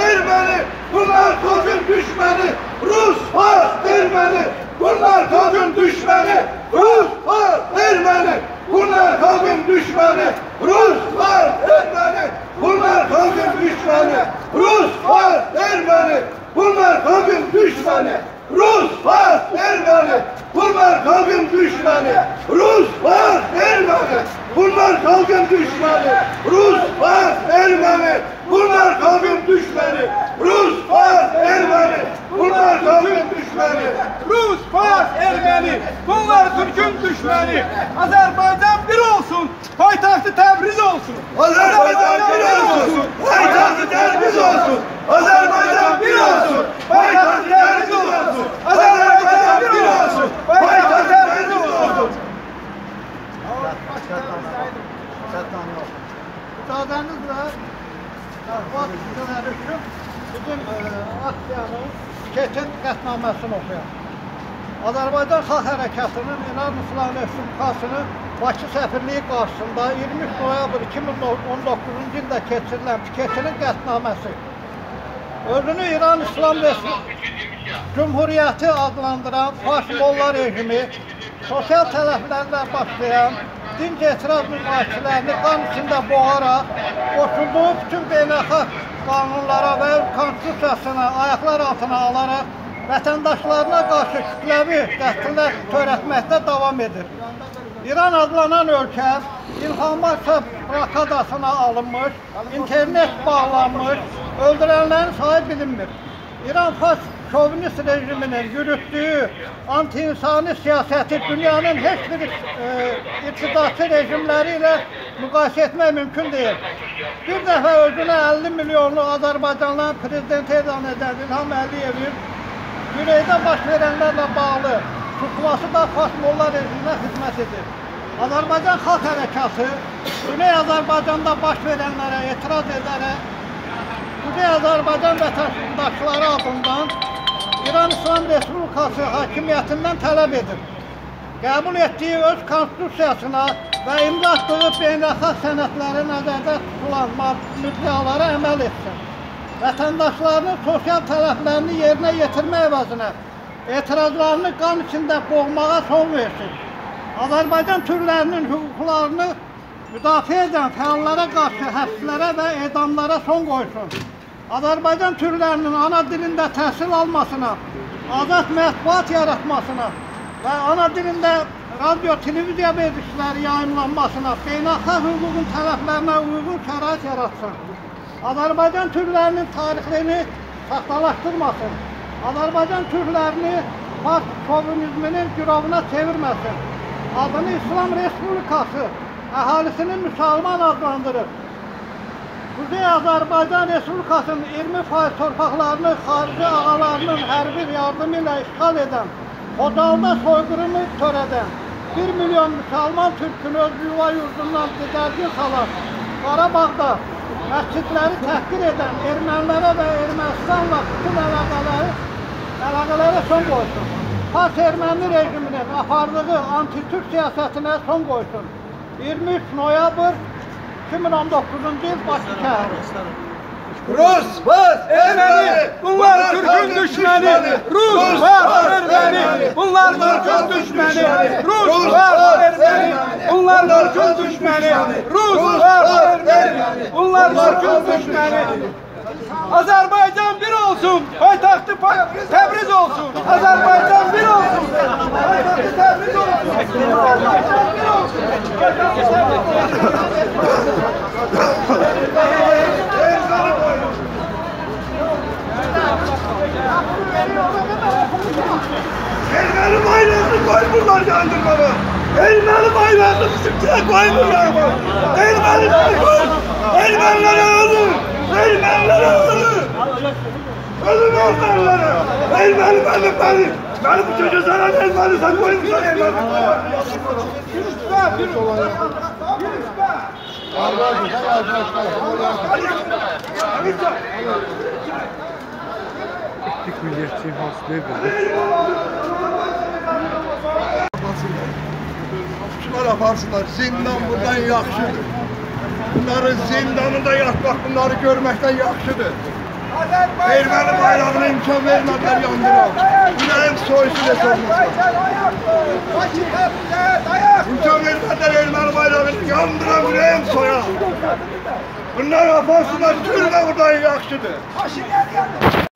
Ermeni, bunlar tozun düşmanı, Rus, Fars, Ermeni, bunlar tozun düşmanı, Rus, Fars, Ermeni, bunlar tozun düşmanı, Rus, Fars, Ermeni, bunlar tozun düşmanı, Rus, Fars, Ermeni, bunlar tozun düşmanı, Rus, Fars, Ermeni, bunlar tozun düşmanı, Rus, Fars, Ermeni, bunlar tozun düşmanı, Rus, Fars, Ermeni, bunlar kavim düşmanı, Rus, Fars, Ermeni. Bunlar kavim düşmanı, Rus, Fars, Ermeni. Bunlar Türk'ün düşmanı. Azərbaycan bir olsun, paytaxtı Təbriz olsun. Azərbaycan bir olsun, paytaxtı Təbriz olsun. Azərbaycan bir olsun, paytaxtı Təbriz olsun. Azərbaycan bir olsun, paytaxtı Təbriz olsun. Allah başkanımız saydım. Şatlanmaz. Utadanız var. Qarabağdan əleyhüm bütün Asiyanın keçən qətnaməsini oxuyan. Azərbaycan Xalq Hərəkatının İran Müslüman Respublikasının Bakı Səfirliyi qarşısında 23 noyabr 2019-cu ildə keçirilən Piketinin qətnaməsi özünü İran İslam Cümhuriyyəti adlandıran faşistlər rejimi sosial tələflərlə başlayan dinc etiraz mübahisələrini qan içində boğaraq qoşulduğu bütün beynəlxalq qanunlara və konstitusiyasına ayaqlar altına alaraq vətəndaşlarına qarşı kütləvi qətllər törətməkdə davam edir. İran adlanan ölkə informasiya blokadasına alınmış, internet bağlanmış, öldürənlərin sayı bilinmir. İran faşist şovinist rejiminin yürüttüğü anti-insani siyaseti dünyanın hiçbir iktidaçı rejimleriyle mukayese etmek mümkün değil. Bir defa özüne 50 milyonlu Azerbaycanlı prezidenti elan eden İlham Əliyevin güneyde baş verenlerle bağlı tutması da faşistler rejimine hizmet edir. Azerbaycan Xalq Hərəkatı Güney Azerbaycanda baş verenlere etiraz ederek Güney Azerbaycan vətəndaşları adından İran İslam Respublikası hakimiyyətindən tələb edir. Qəbul etdiyi öz konstitusiyasına və imza atdığı beynəlxalq sənədləri nəzərdə tutulan müddəalara əməl etsin. Vətəndaşlarının sosial tələblərini yerinə yetirmək əvəzinə etirazlarını qan içində boğmağa son versin. Azərbaycan türlərinin hüquqlarını müdafiə edən fəallara qarşı həbslərə və edamlara son qoysun. Azərbaycan türlərinin ana dilində təhsil almasına, azad mətbuat yaratmasına və ana dilində radio, televiziya verilişləri yayımlanmasına, beynəlxalq hüququn tələblərinə uyğun şərait yaratsın. Azərbaycan türlərinin tarixini saxtalaşdırmasın. Azərbaycan türlərini faşist şovinizminin girovuna çevirməsin. Adını İslam Respublikası əhalisini müsəlman adlandırır. Kuzey Azərbaycan Respublikasının 20% torpaqlarını xarici ağalarının hərbi yardımı ilə işğal edən, Xocalıda soyqırımı törədən, 1 milyon müsəlman türkün öz yuva yurdundan didərgin salan, Qarabağda məscidləri təhqir edən ermənilərə və Ermənistanla bütün əlaqələrə son qoysun. Faşist erməni rejiminin apardığı anti-türk siyasətinə son qoysun. 23 noyabr 2019-cu il Bakı şəhəri. Rus, Fars, Erməni, bunlar Türk'ün düşməni. Rus, Fars, Erməni, bunlar Türk'ün düşməni. Rus, Fars, Erməni, bunlar Türk'ün düşməni. Rus, Fars, Erməni, bunlar Türk'ün düşməni. Azərbaycan bir olsun, paytaxtı Təbriz olsun. Azərbaycan bir olsun, paytaxtı Təbriz olsun. Azərbaycan bir olsun, paytaxtı Təbriz olsun. Ermeni bayrağını koymurlar yandırmama. Ermeni bayrağını bizimkine koymurlar mı? Ermeni koy. Ermenilere ölür. Ermenilere ölür. Ölüm Ermenilere. Ermeni benim. Benim bu çocuğu sana Ermeni sen koymuşlar Ermeni. Yürüş be. Yürüş be. Etnik milliyetçi hasılı edildi. Şunlar aparsınlar, zindan buradan yaxşıdır. Bunların zindanında yatmak, bunları görməkdən yaxşıdır. Ermeni bayrağına imkan vermeden yandıran, Gülen soyusu da sormuşlar. İmkan vermeden Ermeni bayrağını yandıran Gülen soya. Bunlar afansınlar, türbe buradan yakşıdır.